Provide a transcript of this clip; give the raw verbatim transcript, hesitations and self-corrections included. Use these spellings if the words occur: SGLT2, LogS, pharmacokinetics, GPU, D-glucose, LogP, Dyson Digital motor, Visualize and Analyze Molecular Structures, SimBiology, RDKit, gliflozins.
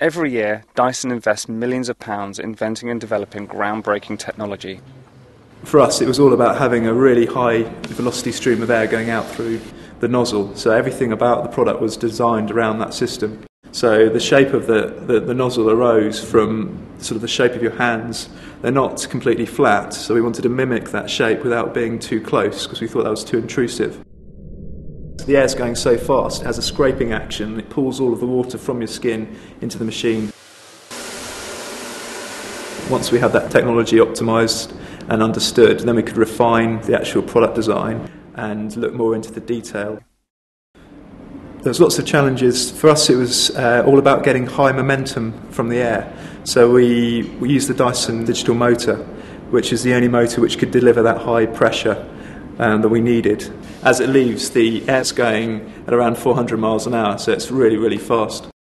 Every year, Dyson invests millions of pounds inventing and developing groundbreaking technology. For us, it was all about having a really high velocity stream of air going out through the nozzle. So everything about the product was designed around that system. So the shape of the, the, the nozzle arose from sort of the shape of your hands. They're not completely flat, so we wanted to mimic that shape without being too close, because we thought that was too intrusive. The air's going so fast, it has a scraping action, it pulls all of the water from your skin into the machine. Once we had that technology optimised and understood, then we could refine the actual product design and look more into the detail. There's lots of challenges. For us, it was uh, all about getting high momentum from the air. So we, we used the Dyson Digital motor, which is the only motor which could deliver that high pressure Um, that we needed. As it leaves, the air's going at around four hundred miles an hour, so it's really, really fast.